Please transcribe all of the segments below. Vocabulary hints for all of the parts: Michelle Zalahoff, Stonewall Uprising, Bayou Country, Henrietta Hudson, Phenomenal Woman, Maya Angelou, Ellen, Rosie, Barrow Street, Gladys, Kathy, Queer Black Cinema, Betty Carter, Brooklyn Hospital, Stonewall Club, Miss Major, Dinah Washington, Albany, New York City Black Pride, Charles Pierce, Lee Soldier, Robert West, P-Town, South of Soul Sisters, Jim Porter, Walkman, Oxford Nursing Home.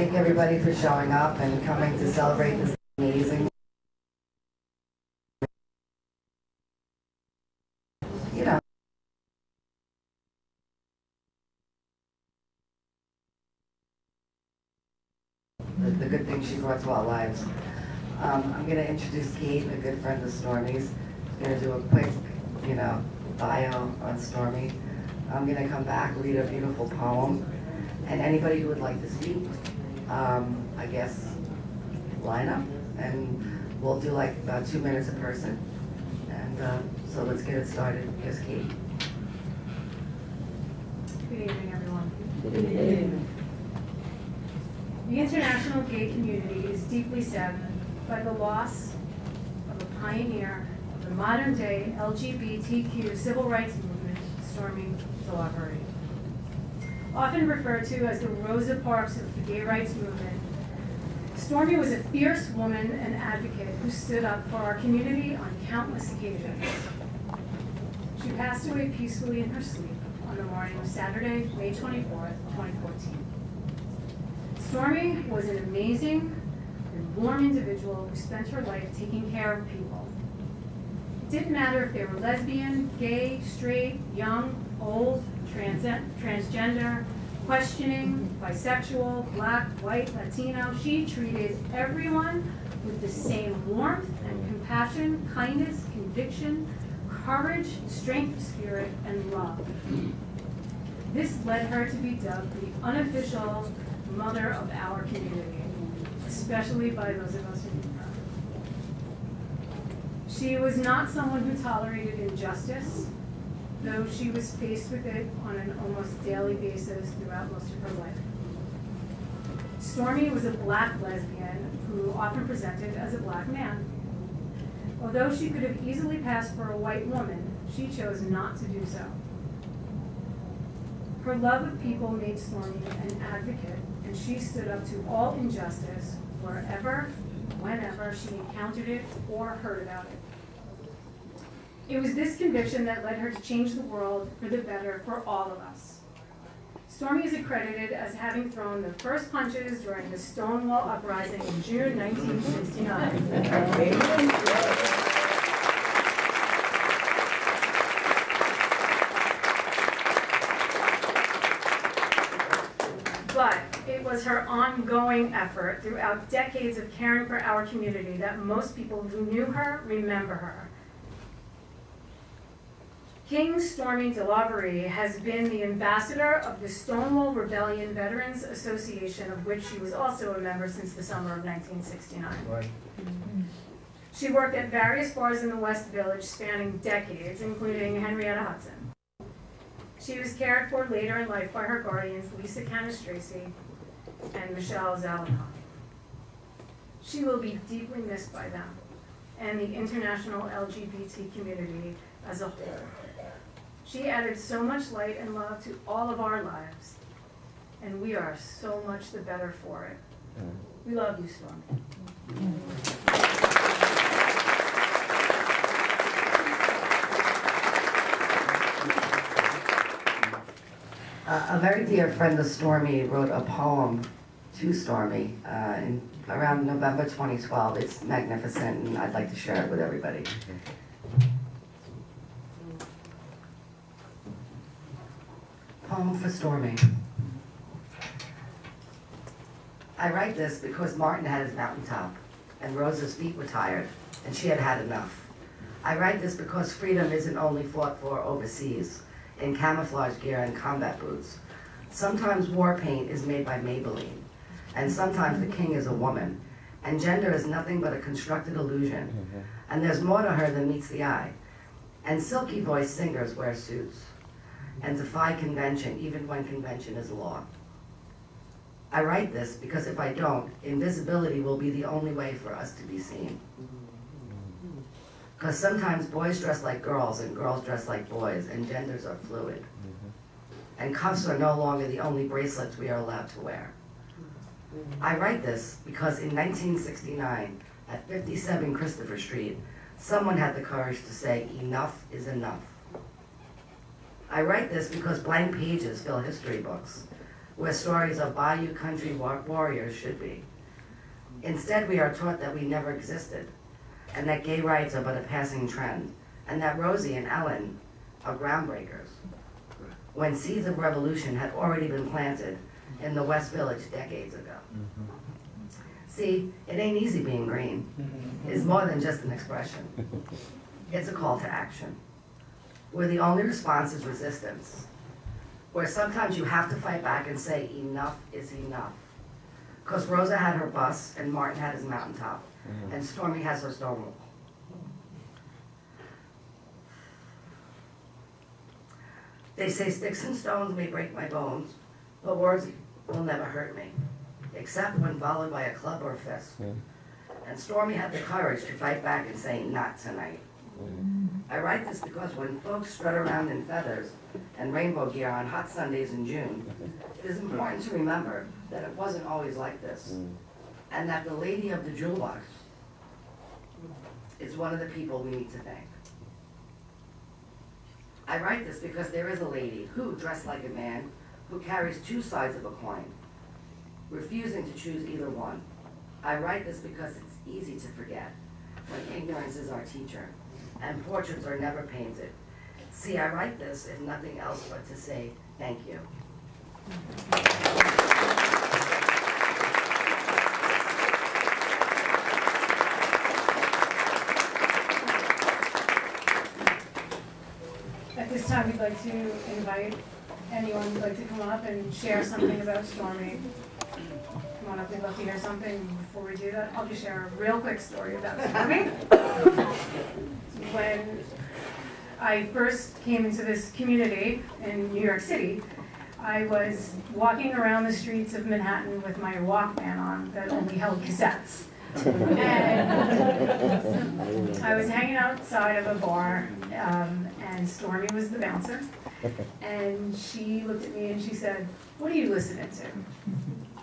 Thank everybody for showing up and coming to celebrate this amazing. The good thing she brought to our lives. I'm going to introduce Kate, a good friend of Stormy's. I'm going to do a quick, bio on Stormy. I'm going to come back, read a beautiful poem, and anybody who would like to speak, I guess, line up, and we'll do like about 2 minutes a person. And so let's get it started. Here's Kate. Good evening, everyone. Good evening. The international gay community is deeply saddened by the loss of a pioneer of the modern-day LGBTQ civil rights movement, Stormé DeLarverie. Often referred to as the Rosa Parks of the gay rights movement, Stormé was a fierce woman and advocate who stood up for our community on countless occasions. She passed away peacefully in her sleep on the morning of Saturday, May 24th, 2014. Stormé was an amazing and warm individual who spent her life taking care of people. It didn't matter if they were lesbian, gay, straight, young, old, transgender, questioning, bisexual, black, white, Latino. She treated everyone with the same warmth and compassion, kindness, conviction, courage, strength, spirit, and love. This led her to be dubbed the unofficial mother of our community, especially by those of us who knew her. She was not someone who tolerated injustice, though she was faced with it on an almost daily basis throughout most of her life. Stormé was a black lesbian who often presented as a black man. Although she could have easily passed for a white woman, she chose not to do so. Her love of people made Stormé an advocate, and she stood up to all injustice wherever, whenever she encountered it or heard about it. It was this conviction that led her to change the world for the better for all of us. Stormé is accredited as having thrown the first punches during the Stonewall Uprising in June 1969. Was her ongoing effort throughout decades of caring for our community that most people who knew her remember her. King Stormé DeLarverie has been the ambassador of the Stonewall Rebellion Veterans Association, of which she was also a member since the summer of 1969. Right. She worked at various bars in the West Village spanning decades, including Henrietta Hudson. She was cared for later in life by her guardians, Lisa Canastraci and Michelle Zalahoff. She will be deeply missed by them and the international LGBT community as a whole. She added so much light and love to all of our lives, and we are so much the better for it. We love you, Stormé. A very dear friend of Stormé wrote a poem to Stormé around November 2012. It's magnificent, and I'd like to share it with everybody. Poem for Stormé. I write this because Martin had his mountaintop, and Rosa's feet were tired, and she had had enough. I write this because freedom isn't only fought for overseas, in camouflage gear and combat boots. Sometimes war paint is made by Maybelline, and sometimes the king is a woman, and gender is nothing but a constructed illusion, and there's more to her than meets the eye, and silky-voiced singers wear suits, and defy convention, even when convention is law. I write this because if I don't, invisibility will be the only way for us to be seen. Because sometimes boys dress like girls and girls dress like boys, and genders are fluid. And cuffs are no longer the only bracelets we are allowed to wear. I write this because in 1969, at 57 Christopher Street, someone had the courage to say, enough is enough. I write this because blank pages fill history books where stories of Bayou Country warriors should be. Instead, we are taught that we never existed, and that gay rights are but a passing trend, and that Rosie and Ellen are groundbreakers, when seeds of revolution had already been planted in the West Village decades ago. See, it ain't easy being green. It's more than just an expression. It's a call to action, where the only response is resistance, where sometimes you have to fight back and say enough is enough. Because Rosa had her bus, and Martin had his mountaintop, and Stormy has her Stonewall. They say sticks and stones may break my bones, but words will never hurt me, except when followed by a club or a fist. And Stormy had the courage to fight back and say, not tonight. I write this because when folks strut around in feathers and rainbow gear on hot Sundays in June, it is important to remember that it wasn't always like this, and that the lady of the Jewel Box is one of the people we need to thank. I write this because there is a lady who, dressed like a man, who carries two sides of a coin, refusing to choose either one. I write this because it's easy to forget when ignorance is our teacher, and portraits are never painted. See, I write this, if nothing else, but to say thank you. At this time, we'd like to invite anyone who'd like to come up and share something about Stormy. Come on up, we'd love to hear something. Before we do that, I'll just share a real quick story about Stormy. When I first came into this community in New York City, I was walking around the streets of Manhattan with my Walkman on that only held cassettes. And I was hanging outside of a bar, and Stormy was the bouncer. And she looked at me and she said, "What are you listening to?"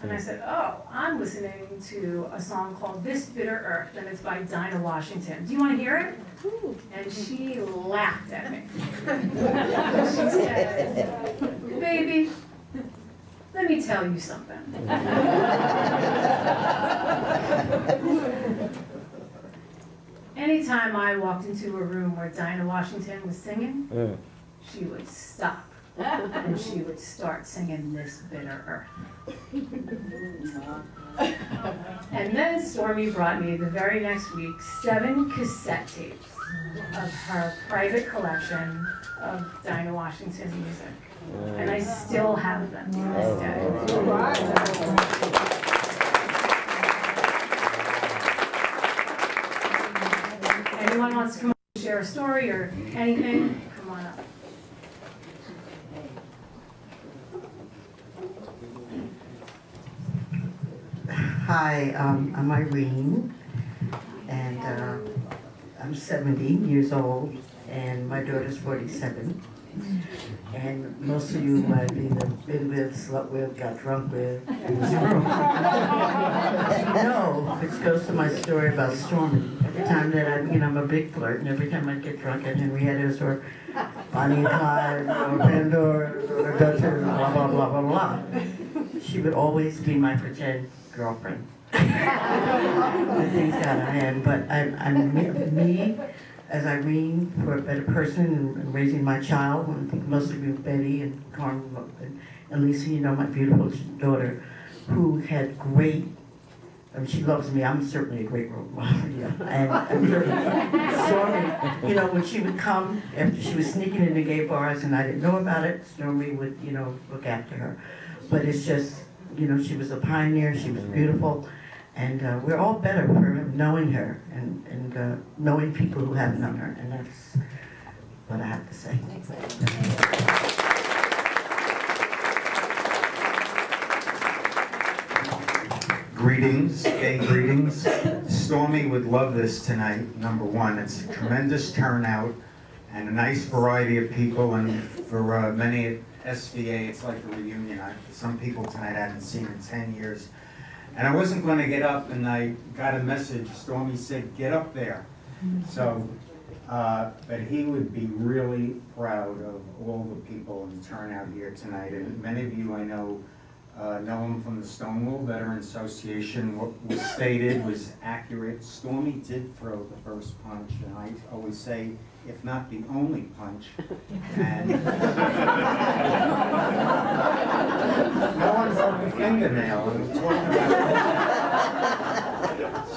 And I said, "Oh, I'm listening to a song called This Bitter Earth, and it's by Dinah Washington. Do you want to hear it?" And she laughed at me. She said, "Baby, let me tell you something." Anytime I walked into a room where Dinah Washington was singing, she would stop, and she would start singing This Bitter Earth. And then Stormy brought me, the very next week, 7 cassette tapes of her private collection of Dinah Washington's music. And I still have them to this day. Wow. Anyone wants to come up and share a story or anything? Come on up. Hi, I'm Irene, and I'm 17 years old, and my daughter's 47. And most of you might have either been with, slept with, got drunk with. No, which goes to my story about Stormy. Every time that I'm a big flirt, and every time I get drunk at Henrietta's or Bonnie and Clyde or Pandora or Dutchess, blah, blah, blah, blah, blah, she would always be my pretend girlfriend. I think that I am, but I'm me. As Irene, for a better person, and raising my child, and I think mostly with Betty and Carmen and Lisa, my beautiful daughter, who had great, she loves me, I'm certainly a great role model, and I'm Stormy, when she would come, after she was sneaking into gay bars and I didn't know about it, Stormy would, look after her. But it's just, she was a pioneer, she was beautiful. And we're all better for knowing her and knowing people who have known her. And that's what I have to say. Thanks. Greetings, gay greetings. Stormy would love this tonight, number one. It's a tremendous turnout and a nice variety of people. And for many at SVA, it's like a reunion. Some people tonight I haven't seen in 10 years. And I wasn't going to get up, and I got a message. Stormy said, "Get up there." So, but he would be really proud of all the people in turnout here tonight. And many of you I know know him from the Stonewall Veterans Association. What was stated was accurate. Stormy did throw the first punch, and I always say, if not the only punch. And no one's on the fingernail. And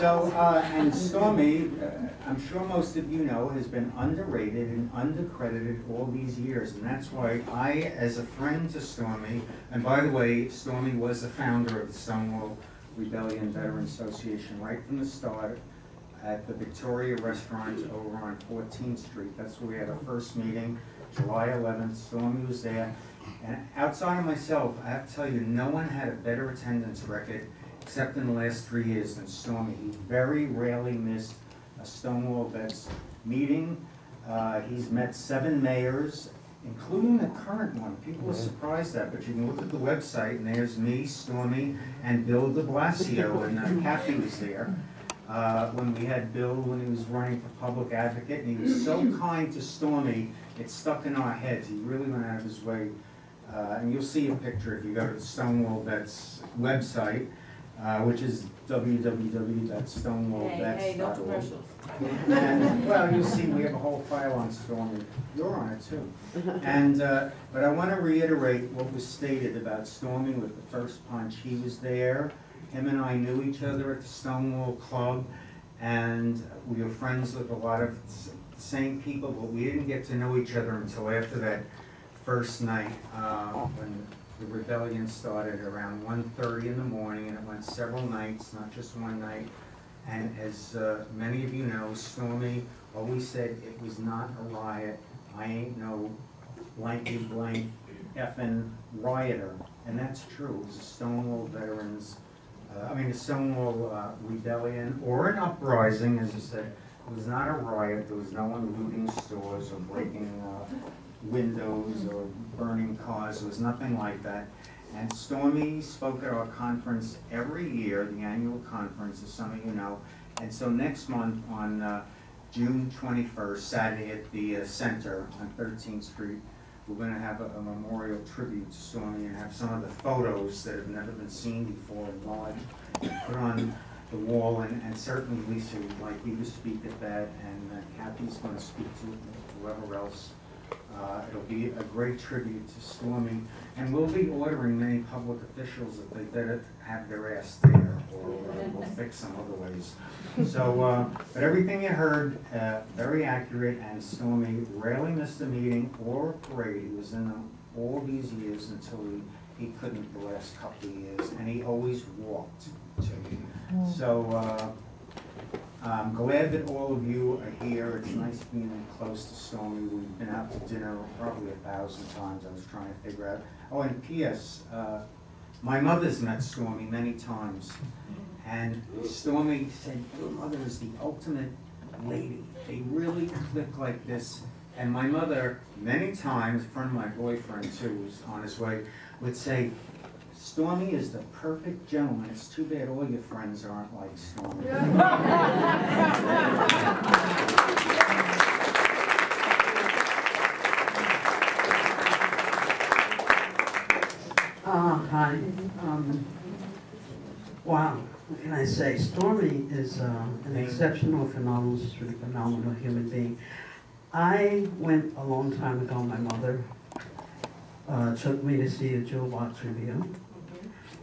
so, and Stormy, I'm sure most of you know, has been underrated and undercredited all these years, and that's why I, as a friend to Stormy, and by the way, Stormy was the founder of the Stonewall Rebellion Veterans Association right from the start, at the Victoria Restaurant over on 14th Street. That's where we had our first meeting, July 11th. Stormy was there. And outside of myself, I have to tell you, no one had a better attendance record, except in the last 3 years, than Stormy. He very rarely missed a Stonewall Vets meeting. He's met 7 mayors, including the current one. People are surprised at, but you can look at the website, and there's me, Stormy, and Bill de Blasio, and Kathy was there. When we had Bill, when he was running for public advocate, and he was so kind to Stormy, it stuck in our heads. He really went out of his way. And you'll see a picture if you go to the Stonewall Vets website, which is www.stonewallvets.org. Hey, no commercials. And, well, you'll see we have a whole file on Stormy. You're on it, too. And, but I want to reiterate what was stated about Stormy with the first punch. He was there. Him and I knew each other at the Stonewall Club, and we were friends with a lot of the same people, but we didn't get to know each other until after that first night when the rebellion started around 1:30 in the morning, and it went several nights, not just one night. And as many of you know, Stormy always said it was not a riot. I ain't no blanky blank effing rioter. And that's true. It was a Stonewall Veterans, a Stonewall rebellion or an uprising, as you said. It was not a riot. There was no one looting stores or breaking windows or burning cars. There was nothing like that. And Stormy spoke at our conference every year, the annual conference, as some of you know. And so next month on June 21st, Saturday at the center on 13th Street, we're going to have a memorial tribute to Stormy and have some of the photos that have never been seen before enlarged and put on the wall. And certainly Lisa would like you to speak at that, and Kathy's going to speak to whoever else. It'll be a great tribute to Stormy. And we'll be ordering many public officials, if they didn't have their ass there, or we'll fix some other ways. So, but everything you heard, very accurate, and Stormy rarely missed a meeting or a parade. He was in them all these years until he couldn't the last couple of years, and he always walked, too. So, I'm glad that all of you are here. It's nice being close to Stormy. We've been out to dinner probably 1,000 times. I was trying to figure out. Oh, and P.S. My mother's met Stormy many times. And Stormy said, your mother is the ultimate lady. They really click like this. And my mother, many times, a friend of my boyfriend, too, was on his way, would say, Stormy is the perfect gentleman. It's too bad all your friends aren't like Stormy. Oh, hi. Wow. What can I say? Stormy is an exceptional, phenomenal human being. I went a long time ago. My mother took me to see a Jewel Box Review.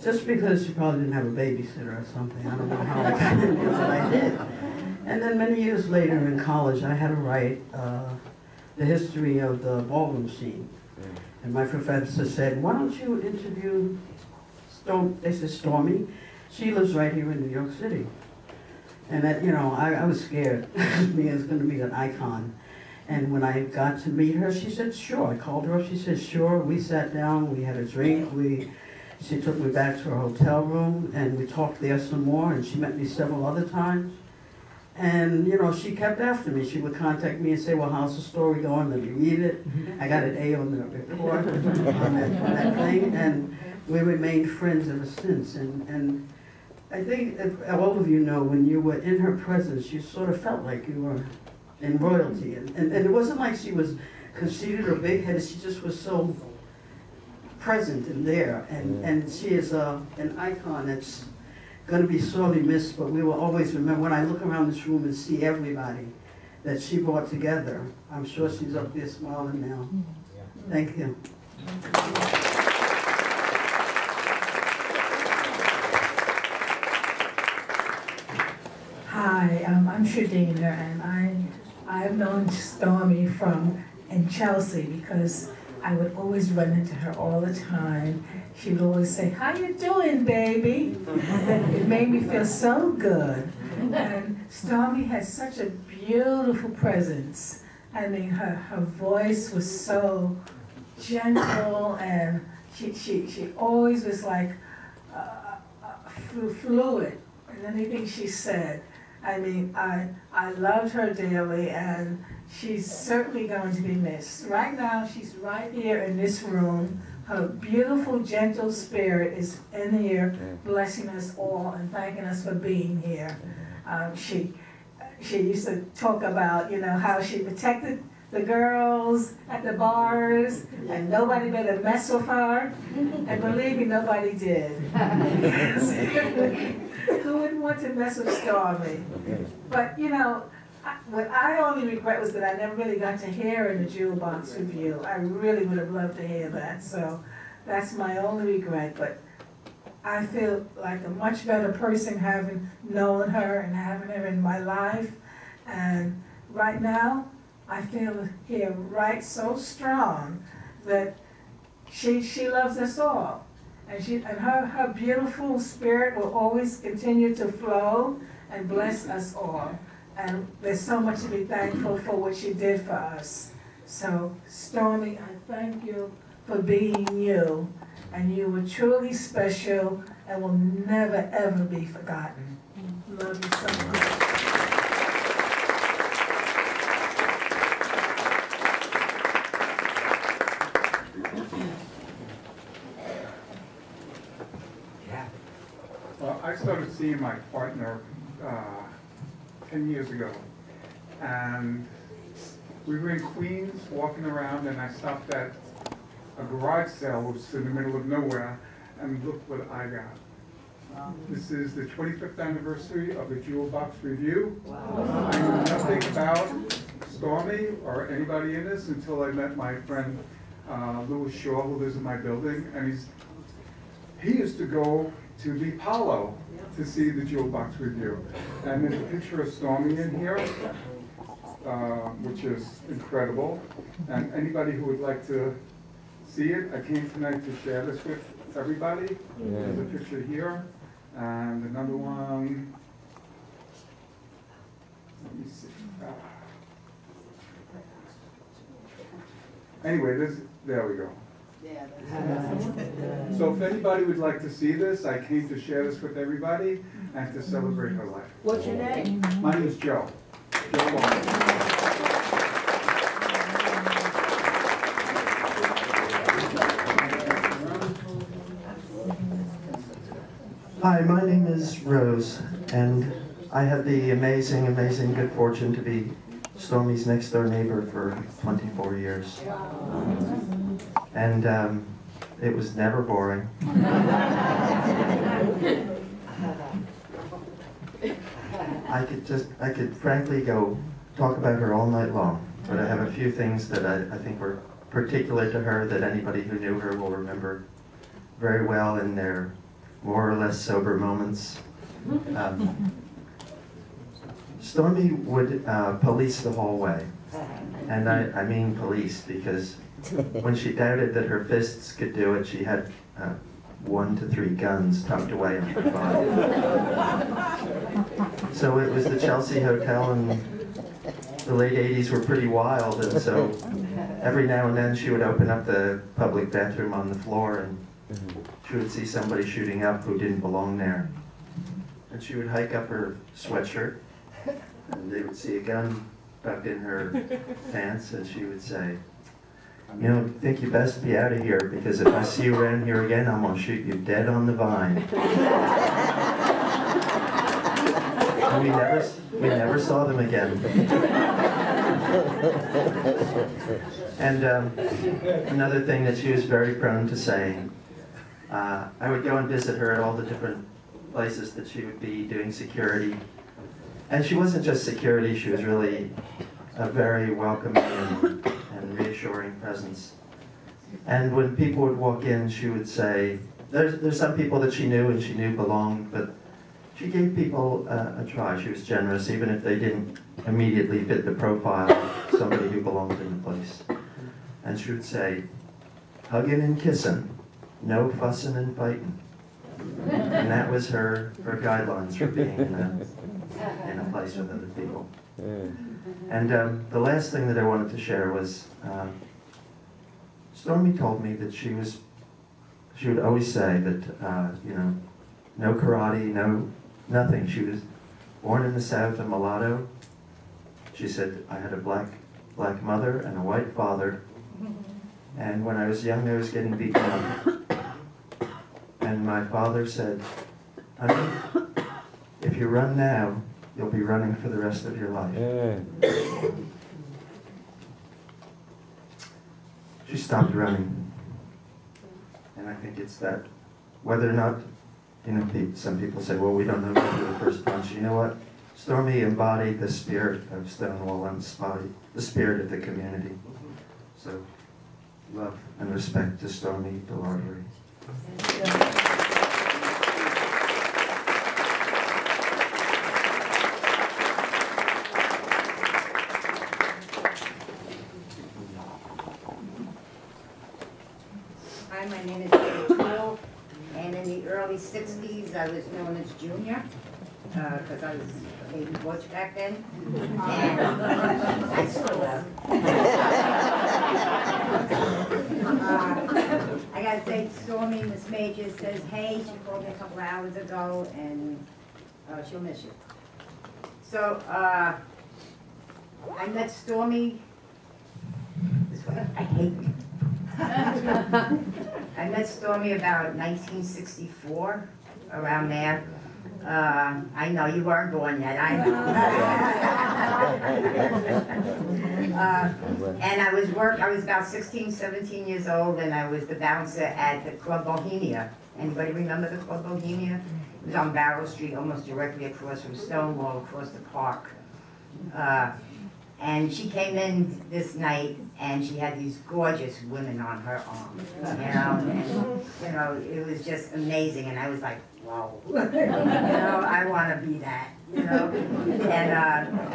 Just because she probably didn't have a babysitter or something. I don't know how I got into it, but I did. And then many years later in college, I had to write the history of the ballroom scene. And my professor said, why don't you interview Stormy? She lives right here in New York City. And that, you know, I was scared. Me is going to be an icon. And when I got to meet her, she said, sure. I called her up. She said, sure. We sat down. We had a drink. She took me back to her hotel room, and we talked there some more, and she met me several other times. And, you know, she kept after me. She would contact me and say, well, how's the story going? Let me read it. I got an A on the report on that thing, and we remained friends ever since. And I think all of you know, when you were in her presence, you sort of felt like you were in royalty. And it wasn't like she was conceited or big-headed. She just was so present in there, and she is an icon that's going to be sorely missed, but we will always remember. When I look around this room and see everybody that she brought together, I'm sure she's up there smiling now. Yeah. Thank you. Hi, I'm Shadina, and I've known Stormé from Chelsea because I would always run into her all the time. She would always say, "How you doing, baby?" It made me feel so good. And Stormé had such a beautiful presence. I mean, her voice was so gentle, and she always was like fluid in anything she said. I mean, I loved her daily, and she's certainly going to be missed. Right now, she's right here in this room. Her beautiful, gentle spirit is in here, blessing us all and thanking us for being here. She used to talk about, you know, how she protected the girls at the bars, and nobody better mess with her. And believe me, nobody did. Who wouldn't want to mess with Stormé? But, you know, what I only regret was that I never really got to hear in the Jewel Box Review. I really would have loved to hear that, so that's my only regret. But I feel like a much better person having known her and having her in my life. And right now, I feel here right so strong that she loves us all. And her beautiful spirit will always continue to flow and bless us all. And there's so much to be thankful for what she did for us. So, Stormé, I thank you for being you. And you were truly special and will never, ever be forgotten. Love you so much. Yeah. Well, I started seeing my partner 10 years ago, and we were in Queens walking around, and I stopped at a garage sale which was in the middle of nowhere, and look what I got. Wow. This is the 25th anniversary of the Jewel Box Review. Wow. I knew nothing about Stormé or anybody in this until I met my friend Louis Shaw, who lives in my building, and he used to go to the Apollo to see the Jewel Box Review. And there's a picture of Stormé in here, which is incredible. And anybody who would like to see it, I came tonight to share this with everybody. Yeah. There's a picture here, and another one. Let me see. Anyway, there we go. So if anybody would like to see this, I came to share this with everybody and to celebrate her life. What's your name? My name is Joe. Joe Ball. Hi, my name is Rose, and I have the amazing, amazing good fortune to be Stormé's next door neighbor for 24 years. And it was never boring. I could frankly go talk about her all night long, but I have a few things that I think were particular to her that anybody who knew her will remember very well in their more or less sober moments. Stormé would police the hallway, and I mean police because when she doubted that her fists could do it, she had 1 to 3 guns tucked away in her body. So it was the Chelsea Hotel, and the late 80s were pretty wild, and so every now and then she would open up the public bathroom on the floor, and she would see somebody shooting up who didn't belong there. And she would hike up her sweatshirt, and they would see a gun tucked in her pants, and she would say, "You know, I think you best be out of here, because if I see you around here again, I'm going to shoot you dead on the vine." And we never saw them again. And another thing that she was very prone to saying, I would go and visit her at all the different places that she would be doing security. And she wasn't just security, she was really a very welcoming and reassuring presence. And when people would walk in, she would say, there's some people that she knew and she knew belonged, but she gave people a try. She was generous, even if they didn't immediately fit the profile of somebody who belonged in the place. And she would say, hugging and kissing, no fussing and fighting. And that was her guidelines for being in a place with other people. And the last thing that I wanted to share was, Stormé told me that she would always say that, you know, no karate, no nothing. She was born in the South, a mulatto. She said, I had a black mother and a white father. And when I was young, I was getting beaten up. And my father said, honey, if you run now, you'll be running for the rest of your life. Yeah. She stopped running. And I think it's that, whether or not, you know, some people say, well, we don't know who the first punch. You know what? Stormé embodied the spirit of Stonewall and the spirit of the community. So, love and respect to Stormé DeLarverie. Hi, my name is Jewel, and in the early 60s, I was known as Junior, because I was a baby butch back then, and I still am. I gotta say, Stormé, Miss Major says, hey, she called me a couple hours ago, and she'll miss you. So, I met Stormé, this way, I hate you. I met Stormé about 1964, around there. I know you weren't born yet, I know. And I was about 16, 17 years old, and I was the bouncer at the Club Bohemia. Anybody remember the Club Bohemia? It was on Barrow Street, almost directly across from Stonewall, across the park. And she came in this night, and she had these gorgeous women on her arm, you know, and, you know, it was just amazing, and I was like, whoa, you know, I want to be that, you know, and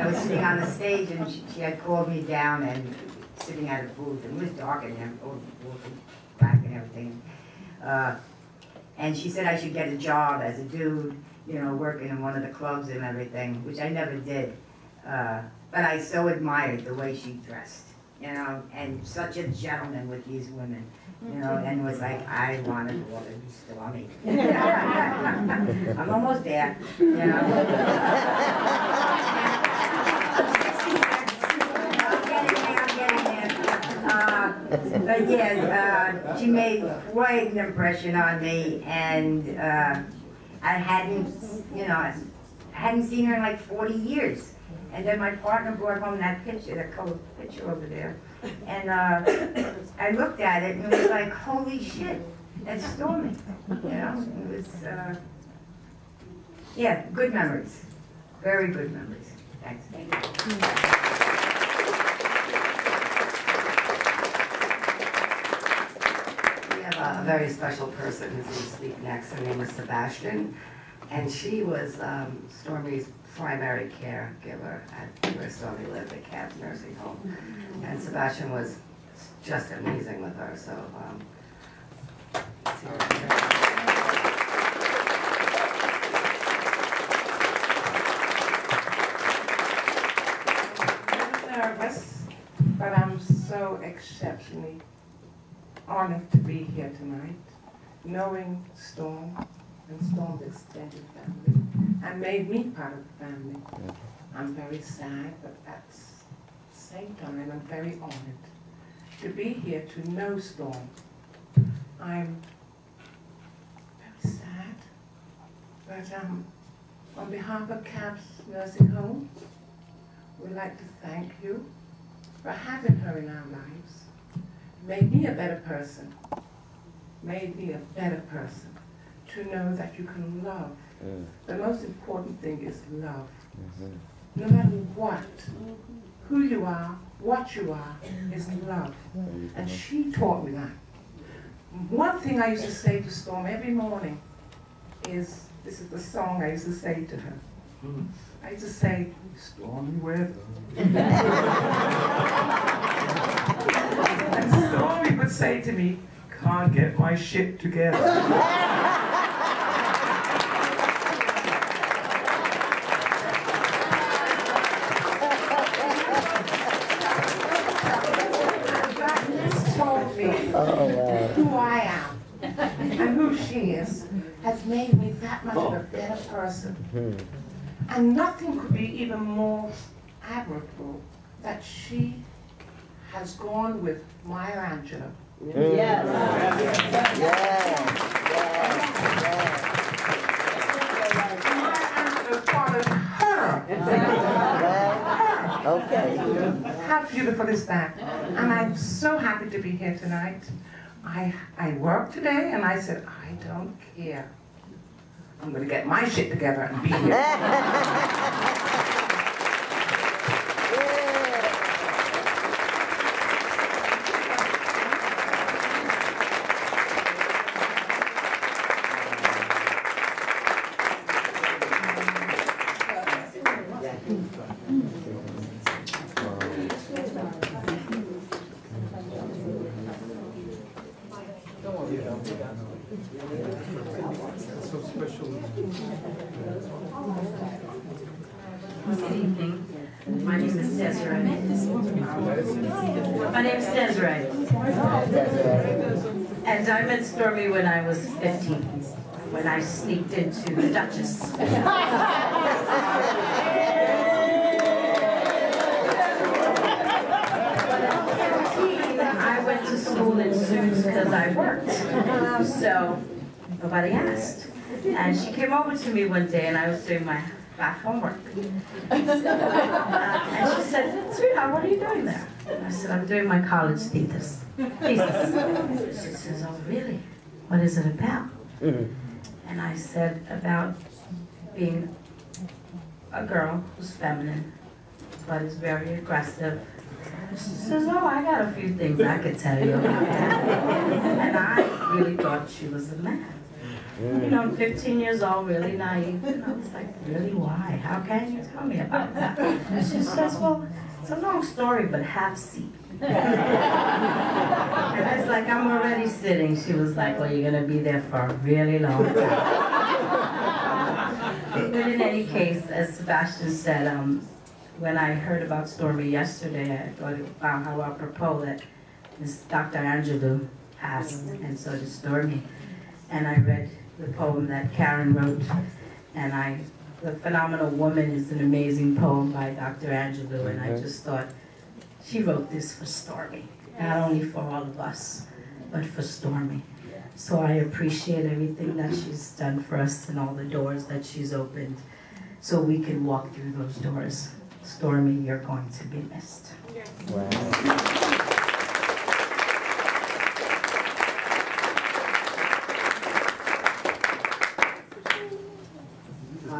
I was sitting on the stage, and she had called me down, and sitting at a booth, and it was dark in there, old booth, black and everything, and she said I should get a job as a dude, you know, working in one of the clubs and everything, which I never did, but I so admired the way she dressed. You know, and such a gentleman with these women, you know, and was like, I want to go to Stormé. I'm almost there, you know. I'm getting there. But yeah, she made quite an impression on me, and I hadn't, you know, I hadn't seen her in like 40 years. And then my partner brought home that picture, that colored picture over there. And I looked at it and it was like, holy shit, that's Stormé. You know, it was, yeah, good memories. Very good memories. Thanks. Thank you. We have a very special person who's going to speak next. Her name is Sebastian. And she was Stormé's primary caregiver at where Stormé lived at Cab's Nursing Home. And Sebastian was just amazing with her, so let's hear it. I'm nervous, but I'm so exceptionally honored to be here tonight, knowing Storm and Storm's extended family. And made me part of the family. I'm very sad, but at the same time, I'm very honored to be here to know Storm. I'm very sad, but on behalf of Cab's Nursing Home, we'd like to thank you for having her in our lives. Made me a better person. Made me a better person. To know that you can love. Mm. The most important thing is love. Mm-hmm. No matter what, who you are, what you are, is love. And she taught me that. One thing I used to say to Storm every morning is, this is the song I used to say to her. I used to say, stormy weather. And Stormy would say to me, can't get my shit together. Has made me that much of a better person. Mm-hmm. And nothing could be even more admirable that she has gone with Maya Angelou. Mm. Yes. Yes. Yes. Yes. Maya Angelou followed her. Yes. Okay. How beautiful is that? And I'm so happy to be here tonight. I worked today and I said, I don't care. I'm going to get my shit together and be here. Stormy when I was 15, when I sneaked into the Duchess. I went to school in suits because I worked, so nobody asked. And she came over to me one day and I was doing my back homework. And she said, sweetheart, what are you doing there? I said, I'm doing my college thesis. She says, oh, really? What is it about? And I said, about being a girl who's feminine, but is very aggressive. She says, oh, I got a few things I could tell you about that. And I really thought she was a man. You know, I'm 15 years old, really naive. And I was like, really, why? How can you tell me about that? And she says, well, it's a long story, but half seat. And I was like, I'm already sitting. She was like, well, you're going to be there for a really long time. But in any case, as Sebastian said, when I heard about Stormy yesterday, I thought, wow, how apropos that Dr. Angelou passed, and so did Stormy. And I read the poem that Karen wrote, and The Phenomenal Woman is an amazing poem by Dr. Angelou, and I just thought, she wrote this for Stormy, not only for all of us, but for Stormy. So I appreciate everything that she's done for us and all the doors that she's opened so we can walk through those doors. Stormy, you're going to be missed. Wow.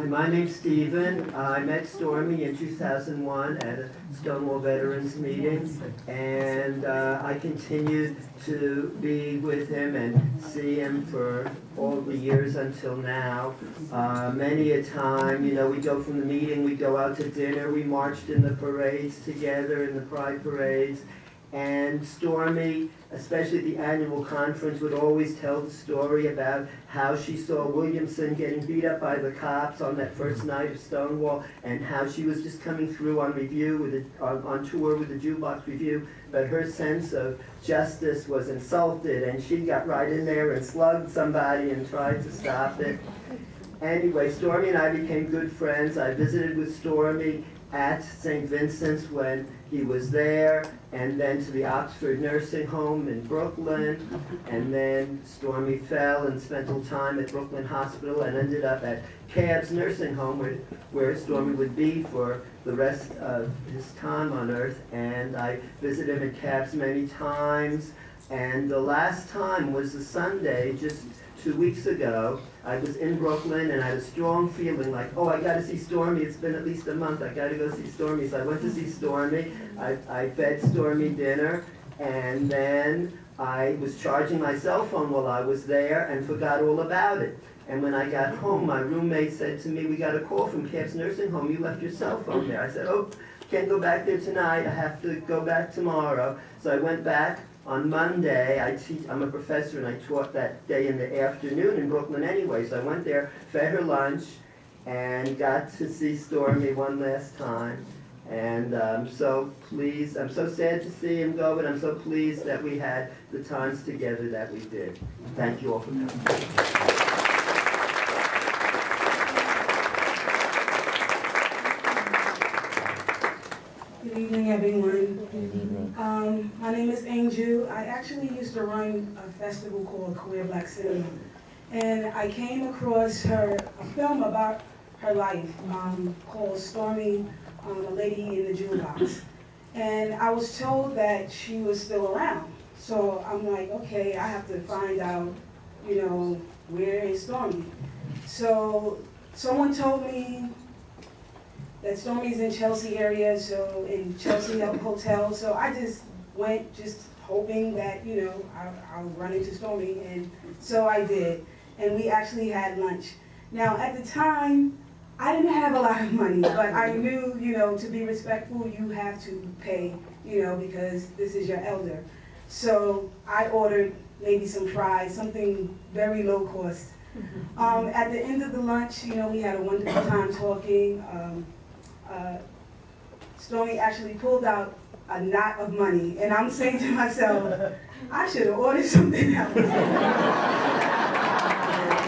My name's Stephen. I met Stormy in 2001 at a Stonewall Veterans meeting, and I continued to be with him and see him for all the years until now. Many a time, you know, we go from the meeting, we go out to dinner, we marched in the parades together, in the pride parades, and Stormy, especially at the annual conference, would always tell the story about how she saw Williamson getting beat up by the cops on that first night of Stonewall, and how she was just coming through on review, on tour with the Jewel Box Review, but her sense of justice was insulted, and she got right in there and slugged somebody and tried to stop it. Anyway, Stormy and I became good friends. I visited with Stormy at St. Vincent's when he was there, and then to the Oxford Nursing Home in Brooklyn, and then Stormy fell and spent a little time at Brooklyn Hospital and ended up at Cab's Nursing Home, where Stormy would be for the rest of his time on Earth. And I visited him at Cab's many times, and the last time was the Sunday, just 2 weeks ago. I was in Brooklyn and I had a strong feeling like, oh, I got to see Stormy. It's been at least a month. I got to go see Stormy. So I went to see Stormy. I fed Stormy dinner, and then I was charging my cell phone while I was there and forgot all about it. And when I got home, my roommate said to me, we got a call from Cab's Nursing Home. You left your cell phone there. I said, oh, can't go back there tonight. I have to go back tomorrow. So I went back. On Monday, I'm a professor and I taught that day in the afternoon in Brooklyn anyway, so I went there, fed her lunch, and got to see Stormy one last time. And I'm so pleased, I'm so sad to see him go, but I'm so pleased that we had the times together that we did. Thank you all for coming. Good evening, everyone. My name is Angelou. I actually used to run a festival called Queer Black Cinema, and I came across a film about her life called Stormy, a Lady in the Jewel Box. And I was told that she was still around. So I'm like, okay, I have to find out, you know, where is Stormy? So someone told me that Stormy's in Chelsea area, so in Chelsea Hotel. So I just went, just hoping that, you know, I'll run into Stormy, and so I did. And we actually had lunch. Now, at the time, I didn't have a lot of money, but I knew, you know, to be respectful, you have to pay, you know, because this is your elder. So I ordered maybe some fries, something very low cost. At the end of the lunch, you know, we had a wonderful time talking. Stormy actually pulled out a knot of money, and I'm saying to myself, I should have ordered something else. And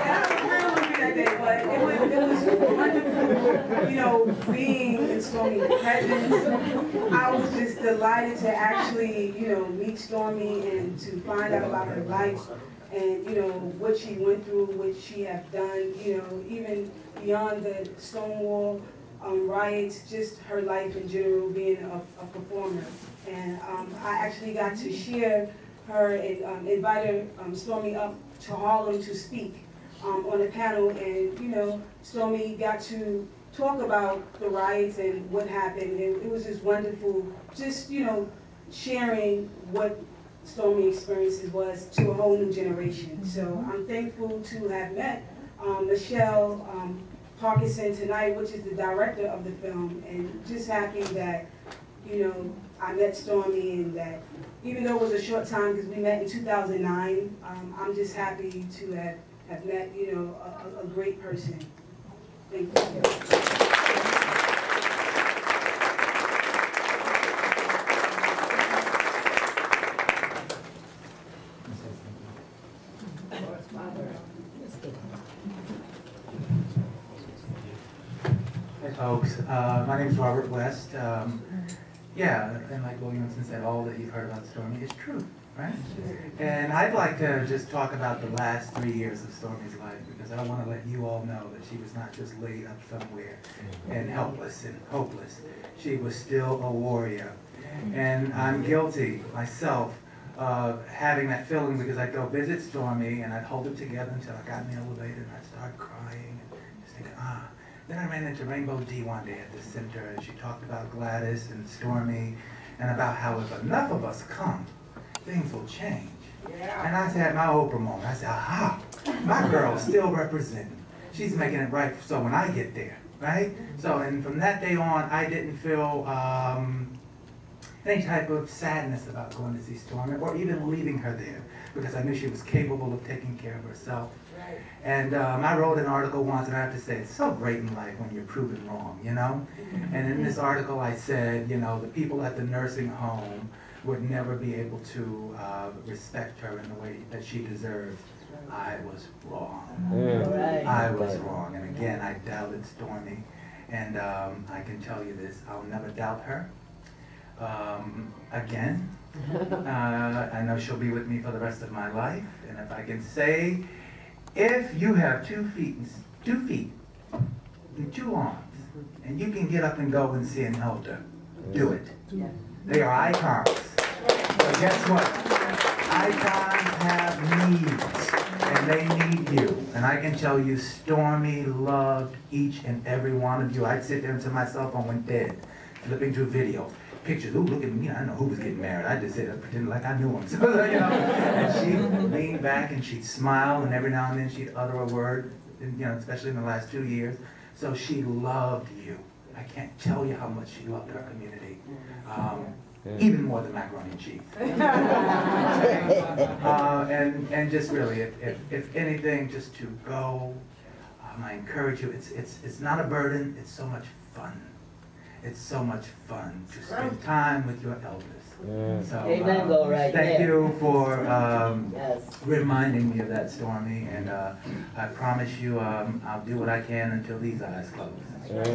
I don't remember that day, but it was wonderful, you know, being in Stormy's presence. I was just delighted to actually, you know, meet Stormy and to find out about her life and, you know, what she went through, what she had done, you know, even beyond the Stonewall riots, just her life in general, being a performer. And I actually got to share her and invited Stormy up to Harlem to speak on a panel. And, you know, Stormy got to talk about the riots and what happened. And it was just wonderful, just, you know, sharing what Stormy's experiences was to a whole new generation. So I'm thankful to have met Michelle Parkinson tonight, which is the director of the film, and just happy that, you know, I met Stormy, and that even though it was a short time because we met in 2009, I'm just happy to have met, you know, a great person. Thank you. Folks, my name is Robert West. Yeah, and like Williamson said, all that you've heard about Stormy is true, right? And I'd like to just talk about the last 3 years of Stormy's life, because I want to let you all know that she was not just laid up somewhere and helpless and hopeless. She was still a warrior. And I'm guilty myself of having that feeling, because I'd go visit Stormy and I'd hold it together until I got in the elevator and I'd start crying and just thinking, ah. Then I ran into Rainbow D one day at the center, and she talked about Gladys and Stormy, and about how if enough of us come, things will change. Yeah. And I had my Oprah moment. I said, aha, my girl's still representing. She's making it right so when I get there, right? So, and from that day on, I didn't feel any type of sadness about going to see Stormy, or even leaving her there, because I knew she was capable of taking care of herself. Right. And I wrote an article once, and I have to say, it's so great in life when you're proven wrong, you know? And in this article I said, you know, the people at the nursing home would never be able to respect her in the way that she deserves. I was wrong. Right. I was wrong. And again, I doubted Stormé. And I can tell you this, I'll never doubt her again. I know she'll be with me for the rest of my life. And if I can say, if you have two feet and two arms, and you can get up and go and see an elder, do it. Yeah. They are icons. But guess what? Icons have needs, and they need you. And I can tell you, Stormé loved each and every one of you. I'd sit there until my cell phone went dead, flipping through video. Pictures, ooh, look at me, I know who was getting married. I just pretended like I knew him. So, you know, and she'd lean back and she'd smile, and every now and then she'd utter a word, you know, especially in the last 2 years. So she loved you. I can't tell you how much she loved her community. Even more than macaroni and cheese. And just really, if anything, just to go, I encourage you, it's not a burden, it's so much fun. It's so much fun to spend time with your elders. Yeah. So, thank you for reminding me of that, Stormé, and I promise you I'll do what I can until these eyes close. Yeah.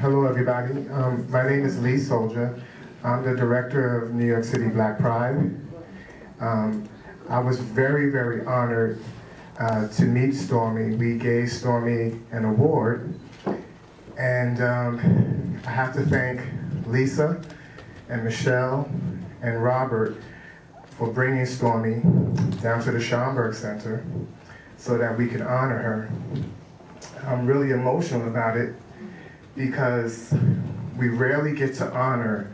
Hello, everybody. My name is Lee Soldier. I'm the director of New York City Black Pride. I was very, very honored to meet Stormé. We gave Stormé an award. And I have to thank Lisa and Michelle and Robert for bringing Stormé down to the Schomburg Center so that we could honor her. I'm really emotional about it because we rarely get to honor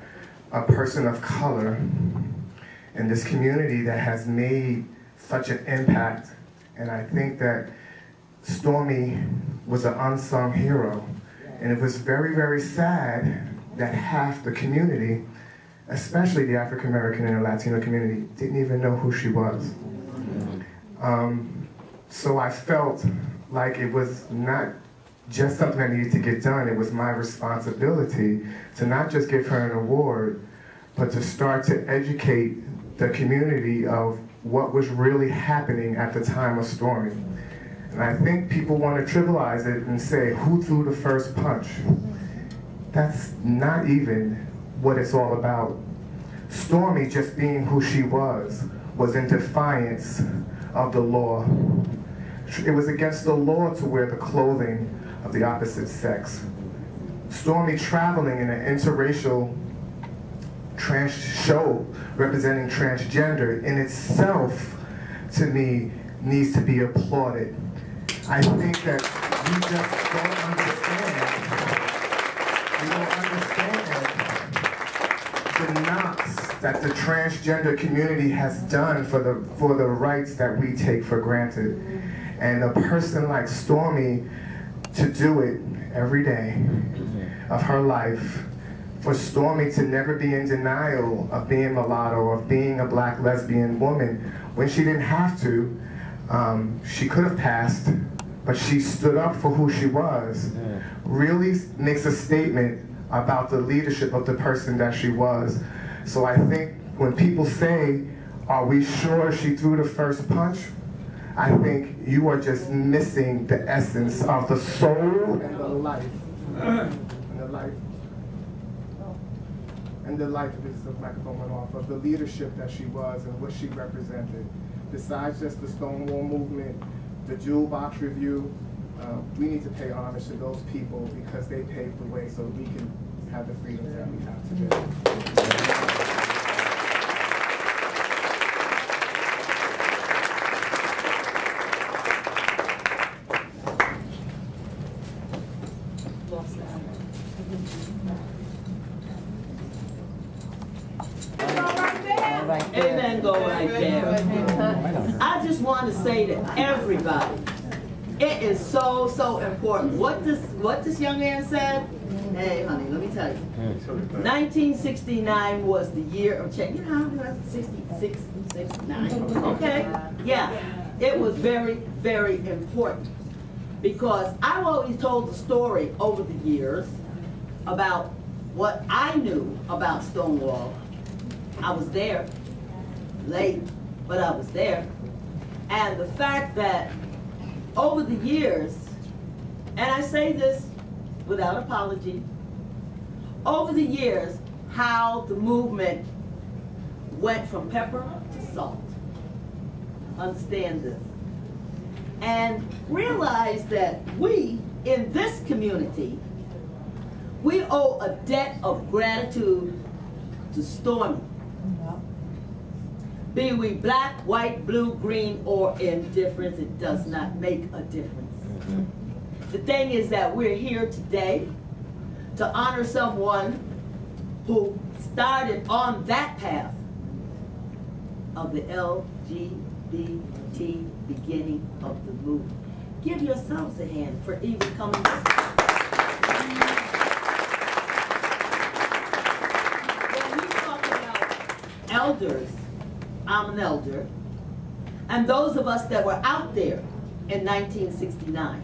a person of color in this community that has made such an impact. And I think that Stormé was an unsung hero. And it was very, very sad that half the community, especially the African American and the Latino community, didn't even know who she was. So I felt like it was not just something that needed to get done. It was my responsibility to not just give her an award, but to start to educate the community of what was really happening at the time of Stormé. And I think people want to trivialize it and say, who threw the first punch? That's not even what it's all about. Stormé, just being who she was in defiance of the law. It was against the law to wear the clothing of the opposite sex. Stormé traveling in an interracial trans show representing transgender in itself, to me, needs to be applauded. I think that we just don't understand. We don't understand the knocks that the transgender community has done for the rights that we take for granted. And a person like Stormé, to do it every day of her life, for Stormé to never be in denial of being mulatto, of being a black lesbian woman, when she didn't have to, she could have passed, but she stood up for who she was, really makes a statement about the leadership of the person that she was. So I think when people say, are we sure she threw the first punch? I think you are just missing the essence of the soul and the life. And the life. And the life, this is the microphone went off, of the leadership that she was and what she represented. Besides just the Stonewall movement, the Jewel Box Review, we need to pay homage to those people because they paved the way so we can have the freedoms that we have today. I just want to say to everybody, it is so, so important. What this young man said, hey, honey, let me tell you. 1969 was the year of change. You know how it was 66, 69, okay? Yeah, it was very, very important. because I've always told the story over the years about what I knew about Stonewall. I was there, late, but I was there. And the fact that over the years, and I say this without apology, over the years, how the movement went from pepper to salt. Understand this. And realize that we, in this community, we owe a debt of gratitude to Stormé. Be we black, white, blue, green, or indifferent, it does not make a difference. The thing is that we're here today to honor someone who started on that path of the LGBT beginning of the movement. Give yourselves a hand for even coming this way. When we talk about elders, I'm an elder, and those of us that were out there in 1969,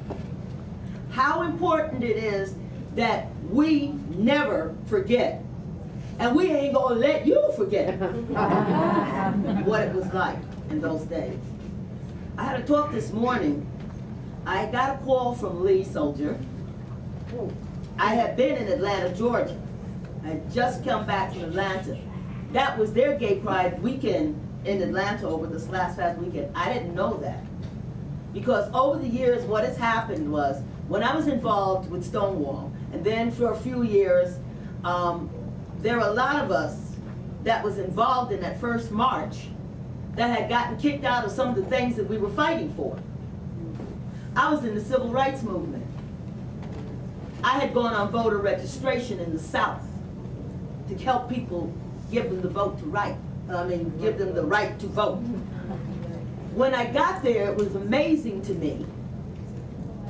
how important it is that we never forget, and we ain't gonna let you forget what it was like in those days. I had a talk this morning. I got a call from Lee Soldier. I had been in Atlanta, Georgia. I had just come back from Atlanta. That was their gay pride weekend in Atlanta over this last past weekend. I didn't know that. Because over the years, what has happened was, when I was involved with Stonewall, and then for a few years, there were a lot of us that was involved in that first march that had gotten kicked out of some of the things that we were fighting for. I was in the civil rights movement. I had gone on voter registration in the South to help people give them the vote to right. I mean, give them the right to vote. When I got there, it was amazing to me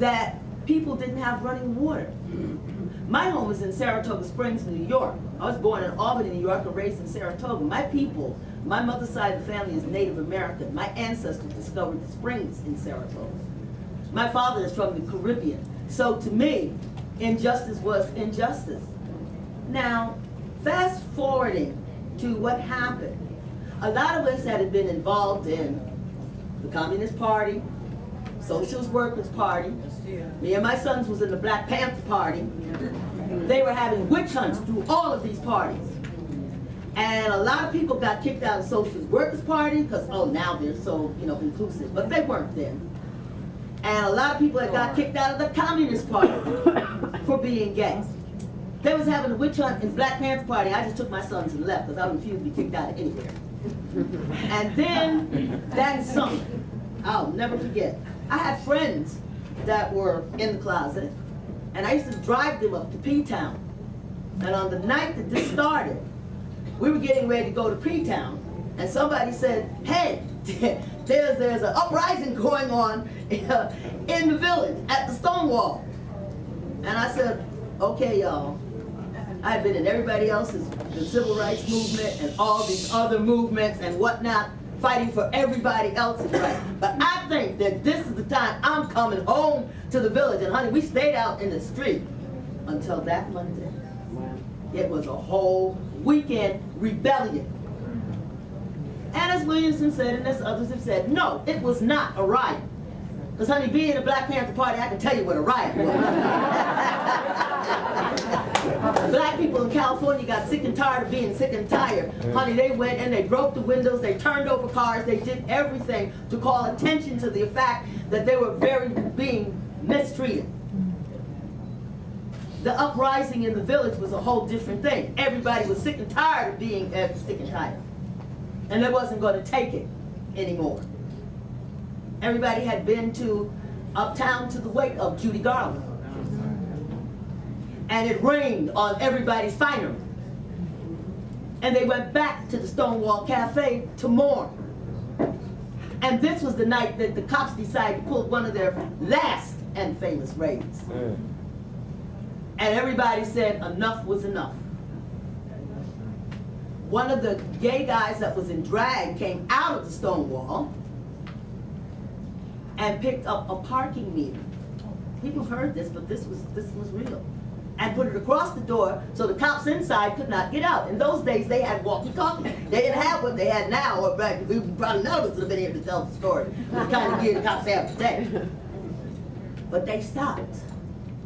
that people didn't have running water. My home was in Saratoga Springs, New York. I was born in Albany, New York, and raised in Saratoga. My people, my mother's side of the family is Native American. My ancestors discovered the springs in Saratoga. My father is from the Caribbean. So to me, injustice was injustice. Now, fast forwarding to what happened. A lot of us that had been involved in the Communist Party, Socialist Worker's Party. Me and my sons was in the Black Panther Party. They were having witch hunts through all of these parties. And a lot of people got kicked out of Socialist Workers' Party because, oh, now they're so, you know, inclusive. But they weren't then. And a lot of people that got kicked out of the Communist Party for being gay. They was having a witch hunt in Black Panther Party. I just took my sons and left because I refused to be kicked out of anywhere. And then that summer, I'll never forget, I had friends that were in the closet, and I used to drive them up to P-Town. And on the night that this started, we were getting ready to go to P-Town, and somebody said, hey, there's an uprising going on in the village at the Stonewall. And I said, okay, y'all. I've been in everybody else's, the civil rights movement and all these other movements and whatnot, fighting for everybody else's right. But I think that this is the time I'm coming home to the village. And honey, we stayed out in the street until that Monday. It was a whole weekend rebellion. And as Williamson said, and as others have said, no, it was not a riot. Because honey, being a Black Panther Party, I can tell you what a riot was. Black people in California got sick and tired of being sick and tired. Honey, they went and they broke the windows, they turned over cars, they did everything to call attention to the fact that they were being mistreated. The uprising in the village was a whole different thing. Everybody was sick and tired of being sick and tired. And they wasn't going to take it anymore. Everybody had been to uptown to the wake of Judy Garland. And it rained on everybody's finery. And they went back to the Stonewall Cafe to mourn. And this was the night that the cops decided to pull one of their last and famous raids. And everybody said enough was enough. One of the gay guys that was in drag came out of the Stonewall and picked up a parking meter people heard this, but this was real. And put it across the door so the cops inside could not get out. In those days, they had walkie-talkie. They didn't have what they had now, or we probably none of us would have been able to tell the story. The kind of gear the cops have today. But they stopped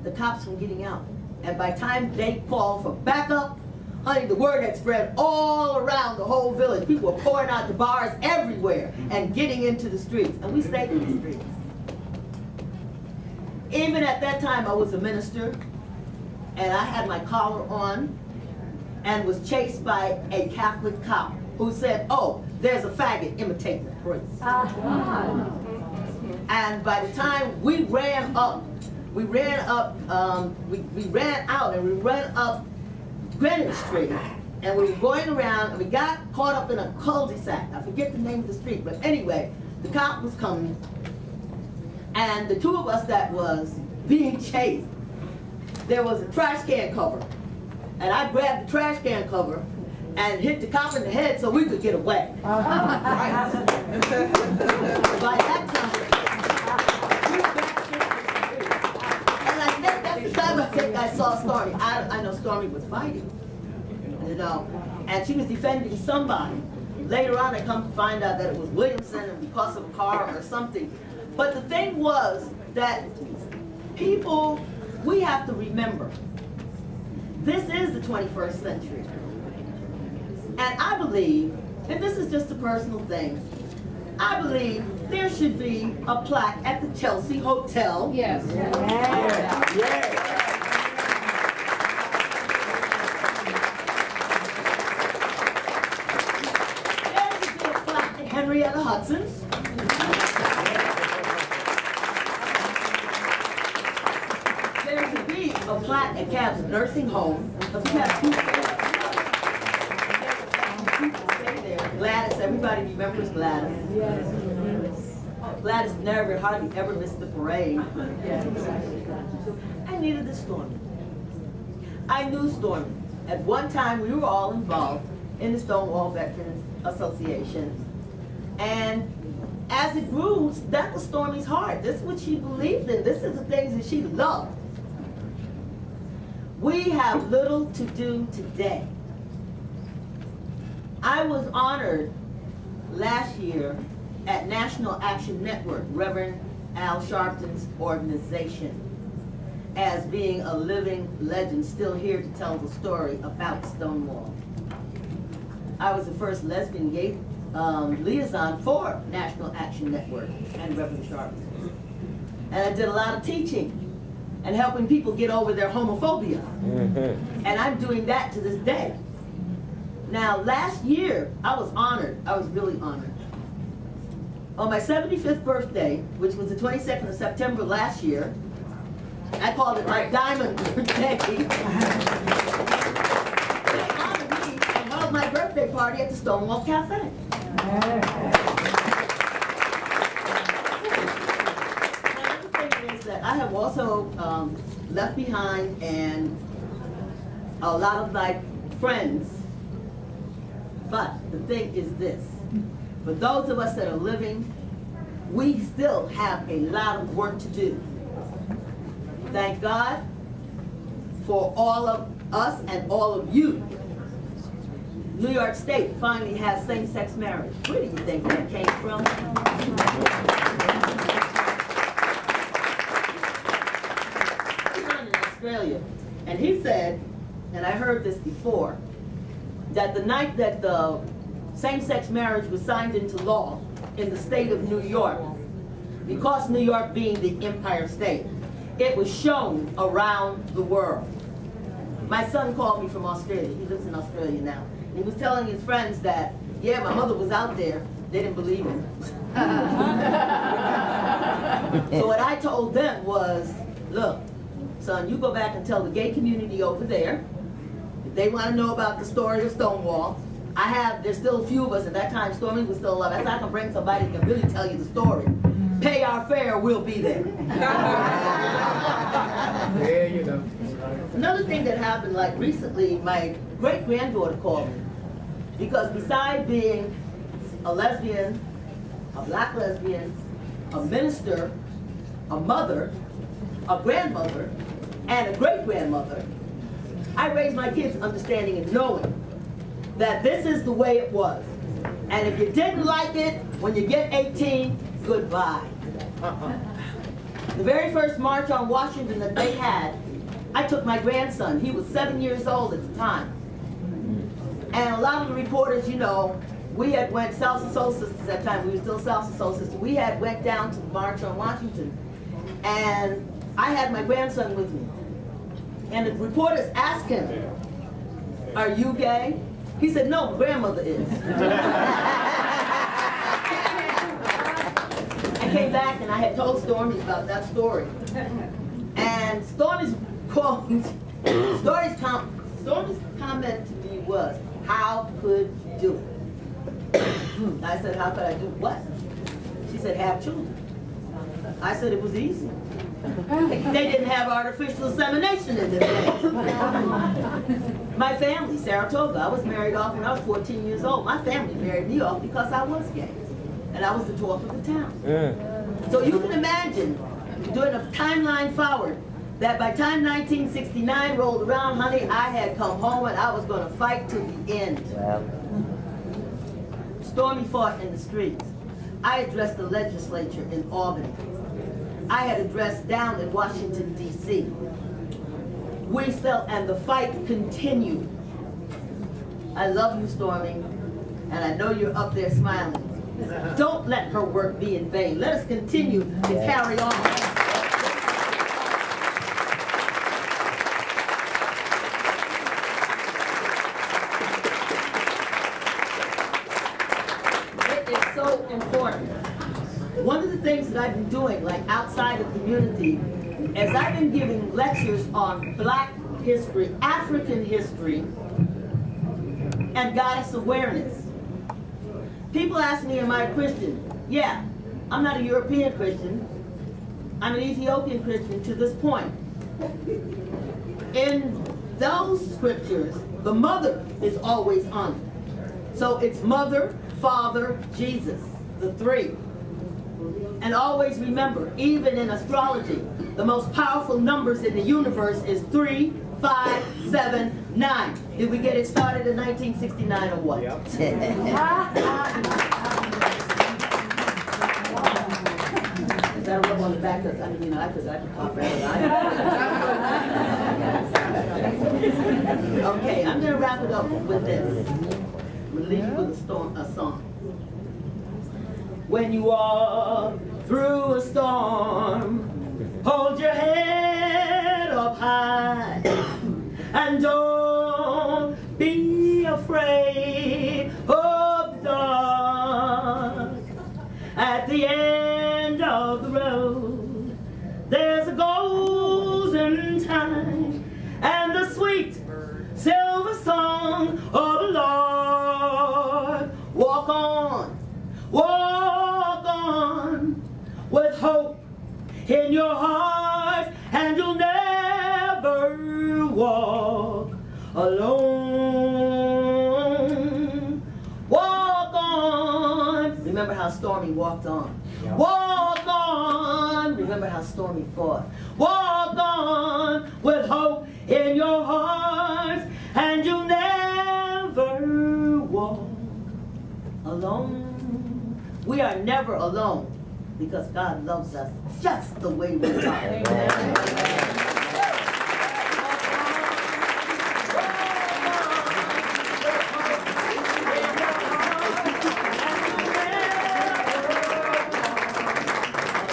the cops from getting out. And by the time they called for backup, honey, the word had spread all around the whole village. People were pouring out the bars everywhere and getting into the streets. And we stayed in the streets. Even at that time, I was a minister. And I had my collar on and was chased by a Catholic cop who said, oh, there's a faggot imitating the priest. Uh-huh. And by the time we ran out and we ran up Greenwich Street, and we were going around and we got caught up in a cul-de-sac. I forget the name of the street, but anyway, the cop was coming and the two of us that was being chased, there was a trash can cover, and I grabbed the trash can cover and hit the cop in the head so we could get away. Right. By that time, we were back in the street. And I think that's the time I think I saw Stormé. I know Stormé was fighting, you know, and she was defending somebody. Later on, I come to find out that it was Williamson and because of a car or something. But the thing was that people. We have to remember, this is the 21st century. And I believe, and this is just a personal thing, I believe there should be a plaque at the Chelsea Hotel. Yes. Yes. Yes. Yes. There should be a plaque at Henrietta Hudson's. At Cab's Nursing Home, because we have people Gladys, everybody remembers Gladys. Gladys never, hardly ever missed the parade. I needed the Stormé. I knew Stormé. At one time, we were all involved in the Stonewall Veterans Association. And as it grew, that was Stormé's heart. This is what she believed in. This is the things that she loved. We have little to do today. I was honored last year at National Action Network, Reverend Al Sharpton's organization, as being a living legend still here to tell the story about Stonewall. I was the first lesbian gay liaison for National Action Network and Reverend Sharpton. And I did a lot of teaching and helping people get over their homophobia. Mm-hmm. And I'm doing that to this day. Now, last year, I was honored. I was really honored. On my 75th birthday, which was the 22nd of September last year, I called it my diamond birthday. They honored me and held my birthday party at the Stonewall Cafe. I have also left behind and a lot of my friends, but the thing is this, for those of us that are living, we still have a lot of work to do. Thank God for all of us and all of you. New York State finally has same-sex marriage. Where do you think that came from? And he said, and I heard this before, that the night that the same-sex marriage was signed into law in the state of New York, because New York being the Empire State, it was shown around the world. My son called me from Australia. He lives in Australia now. He was telling his friends that, yeah, my mother was out there. They didn't believe him. So what I told them was, look, son, you go back and tell the gay community over there. If they want to know about the story of Stonewall, there's still a few of us at that time. Stormé was still alive. I can bring somebody that can really tell you the story. Pay our fare, we'll be there. Yeah, you know. Another thing that happened, like recently, my great-granddaughter called me. Because besides being a lesbian, a black lesbian, a minister, a mother, a grandmother, and a great-grandmother, I raised my kids understanding and knowing that this is the way it was. And if you didn't like it, when you get 18, goodbye. The very first march on Washington that they had, I took my grandson. He was 7 years old at the time. And a lot of the reporters, you know, we had went, South of Soul Sisters at that time, we were still South of Soul Sisters, we had went down to the march on Washington, and I had my grandson with me. And the reporters asked him, "Are you gay?" He said, "No, grandmother is." I came back and I had told Stormy about that story. And Stormy's quote, Stormy's comment to me was, "How could you do it?" I said, "How could I do what?" She said, "Have children." I said, "It was easy. They didn't have artificial insemination in this day." My family, Saratoga, I was married off when I was 14 years old. My family married me off because I was gay. And I was the talk of the town. Yeah. So you can imagine, doing a timeline forward, that by the time 1969 rolled around, honey, I had come home and I was going to fight to the end. Wow. Stormy fought in the streets. I addressed the legislature in Albany. I had addressed down in Washington, D.C. We still, and the fight continued. I love you, Stormy, and I know you're up there smiling. Don't let her work be in vain. Let us continue to carry on. That I've been doing, like outside the community, as I've been giving lectures on Black history, African history, and goddess awareness. People ask me, am I a Christian? Yeah, I'm not a European Christian. I'm an Ethiopian Christian to this point. In those scriptures, the mother is always honored. So it's mother, father, Jesus, the three. And always remember, even in astrology, the most powerful numbers in the universe is 3, 5, 7, 9. Did we get it started in 1969 or what? Yep. Is that a rub on the back? I mean, you know, I could talk for everybody. Okay, I'm going to wrap it up with this. We'll leave you with a song. When you walk through a storm, hold your head up high and don't be afraid of the dark. At the end of the road, there's a golden time and the sweet silver song of the Lord. Walk on, walk on with hope in your heart, and you'll never walk alone. Walk on. Remember how Stormy walked on. Walk on. Remember how Stormy fought. Walk on with hope in your heart, and you'll never walk alone. We are never alone because God loves us just the way we are. Amen.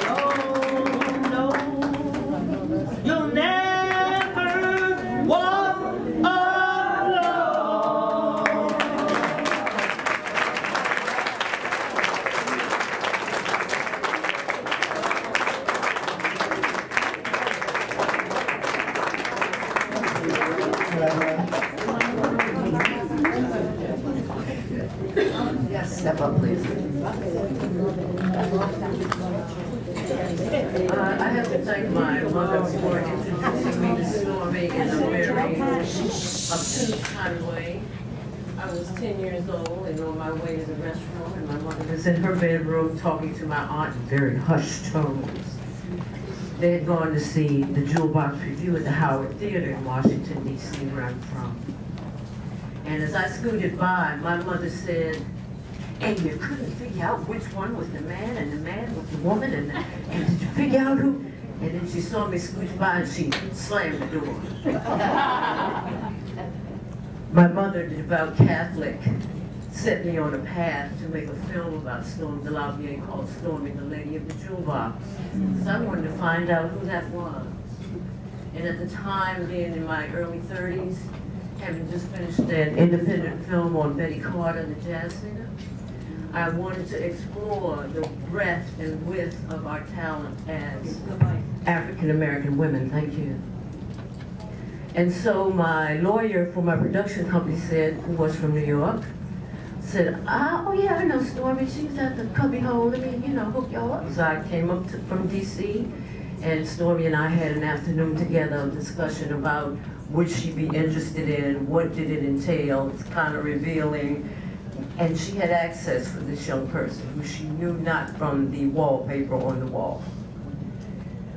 Alone, no, you'll never walk way. I was 10 years old and on my way to the restroom, and my mother was in her bedroom talking to my aunt in very hushed tones. They had gone to see the Jewel Box Review at the Howard Theater in Washington, D.C., where I'm from. And as I scooted by, my mother said, and you couldn't figure out which one was the man, and the man was the woman, and did you figure out who? And then she saw me scooch by and she slammed the door. My mother, the devout Catholic, set me on a path to make a film about Stormé DeLarverie called Stormé, the Lady of the Jewel Box. So I wanted to find out who that was. And at the time, being in my early 30s, having just finished an independent film on Betty Carter, the jazz singer, I wanted to explore the breadth and width of our talent as African-American women. Thank you. And so my lawyer for my production company said, who was from New York, said, oh yeah, I know Stormé, she was at the cubby hole, let me, you know, hook y'all up. So I came up from D.C., and Stormé and I had an afternoon together of discussion about would she be interested in, what did it entail, it's kind of revealing. And she had access for this young person who she knew not from the wallpaper on the wall.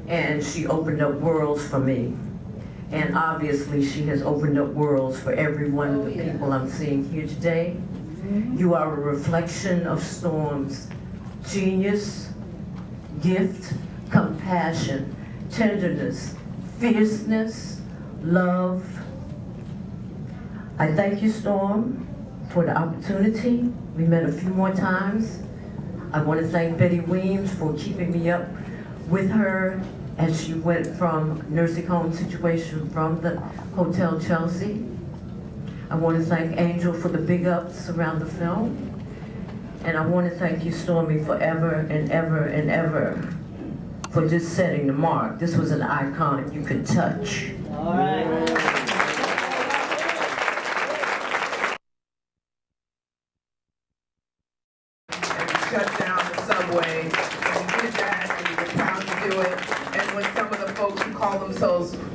And she opened up worlds for me. And obviously she has opened up worlds for every one of the people I'm seeing here today. Mm-hmm. You are a reflection of Stormé's genius, gift, compassion, tenderness, fierceness, love. I thank you, Stormé, for the opportunity. We met a few more times. I want to thank Betty Weems for keeping me up with her as she went from nursing home situation from the Hotel Chelsea. I want to thank Angel for the big ups around the film. And I want to thank you, Stormé, forever and ever and ever for just setting the mark. This was an icon you could touch. All right.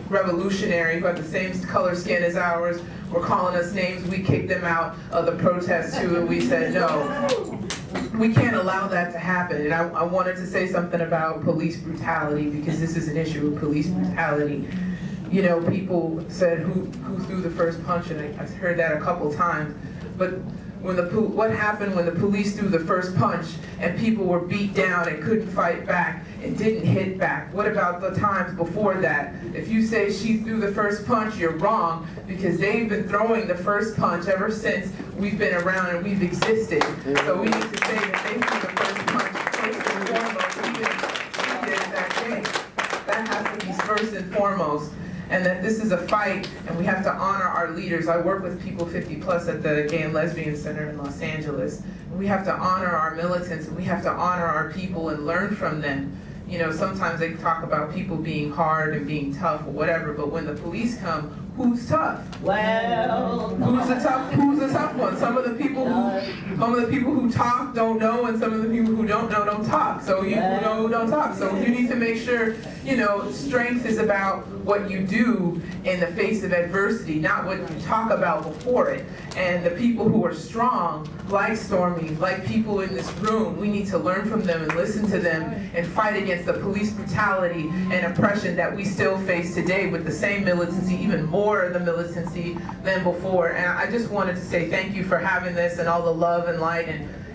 Revolutionary, who had the same color skin as ours, were calling us names. We kicked them out of the protest too, and we said no. We can't allow that to happen. And I wanted to say something about police brutality, because this is an issue of police brutality. You know, people said who threw the first punch, and I've heard that a couple times. But when what happened when the police threw the first punch and people were beat down and couldn't fight back and didn't hit back? What about the times before that? If you say she threw the first punch, you're wrong, because they've been throwing the first punch ever since we've been around and we've existed. So we need to say that they threw the first punch first and foremost, even she did that day. That has to be first and foremost. And that this is a fight, and we have to honor our leaders. I work with people 50 plus at the Gay and Lesbian Center in Los Angeles. We have to honor our militants, and we have to honor our people and learn from them. You know, sometimes they talk about people being hard and being tough or whatever, but when the police come, who's tough? Well, who's a tough one? Some of the people who talk don't know, and some of the people who don't know don't talk. So you know, don't talk. So you need to make sure, you know, strength is about what you do in the face of adversity, not what you talk about before it. And the people who are strong, like Stormé, like people in this room, we need to learn from them and listen to them and fight against the police brutality and oppression that we still face today with the same militancy, even more of the militancy than before. And I just wanted to say thank you for having this and all the love and light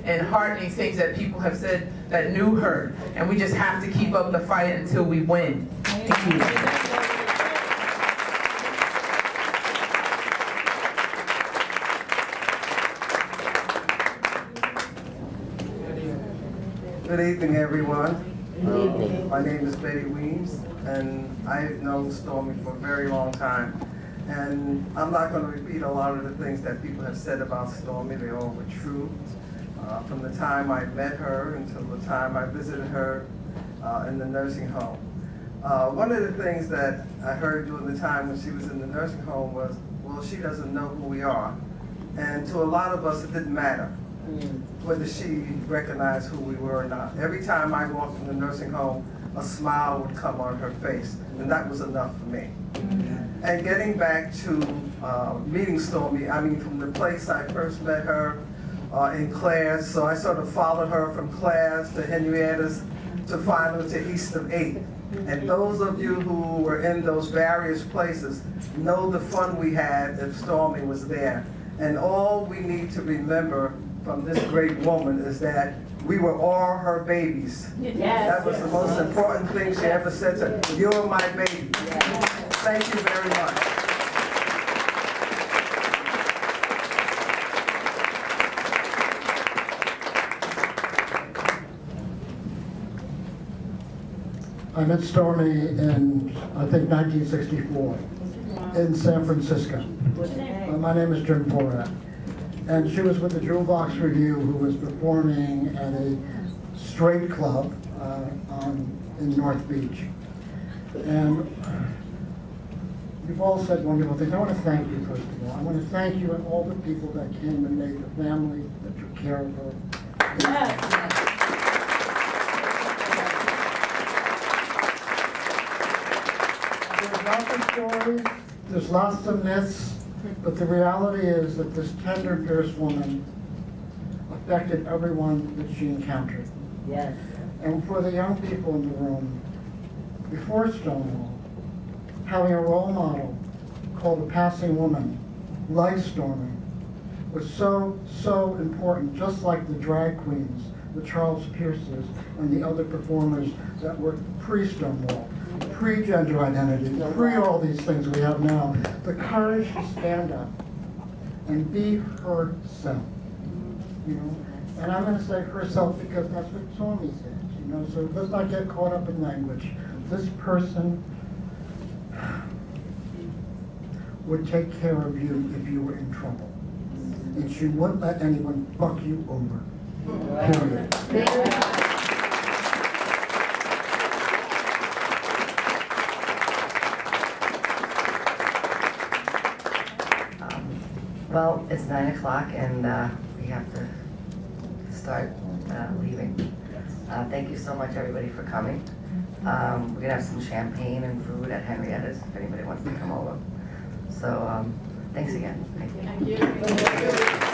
and heartening things that people have said that knew her. And we just have to keep up the fight until we win. Thank you. Good evening, everyone. My name is Betty Weems, and I've known Stormé for a very long time. And I'm not going to repeat a lot of the things that people have said about Stormé. They all were true. From the time I met her until the time I visited her in the nursing home. One of the things that I heard during the time when she was in the nursing home was, well, she doesn't know who we are. And to a lot of us, it didn't matter whether she recognized who we were or not. Every time I walked in the nursing home, a smile would come on her face, and that was enough for me. And getting back to meeting Stormé, I mean, from the place I first met her in class, so I sort of followed her from class to Henrietta's to find them to east of 8. And those of you who were in those various places know the fun we had if Stormé was there. And all we need to remember from this great woman is that we were all her babies. Yes, that was the most important thing she ever said to her. You're my baby. Yes. Thank you very much. I met Stormé in, I think, 1964 in San Francisco. My name is Jim Porter. And she was with the Jewel Box Review, who was performing at a straight club in North Beach. And you've all said wonderful things. I want to thank you, first of all. I want to thank you and all the people that came and made the family that took care of her. Yes. There's lots of stories, there's lots of myths, but the reality is that this tender, fierce woman affected everyone that she encountered. Yes. And for the young people in the room, before Stonewall, having a role model called a passing woman, like Stormé, was so, so important, just like the drag queens, the Charles Pierces, and the other performers that were pre-Stonewall, pre-gender identity, pre all these things we have now, the courage to stand up and be herself, you know? And I'm going to say herself because that's what Stormé said, you know? So let's not get caught up in language. This person would take care of you if you were in trouble. And she wouldn't let anyone fuck you over, period. Yeah. Well, it's 9 o'clock and we have to start leaving. Thank you so much, everybody, for coming. We're gonna have some champagne and food at Henrietta's if anybody wants to come over. So thanks again. Thank you. Thank you.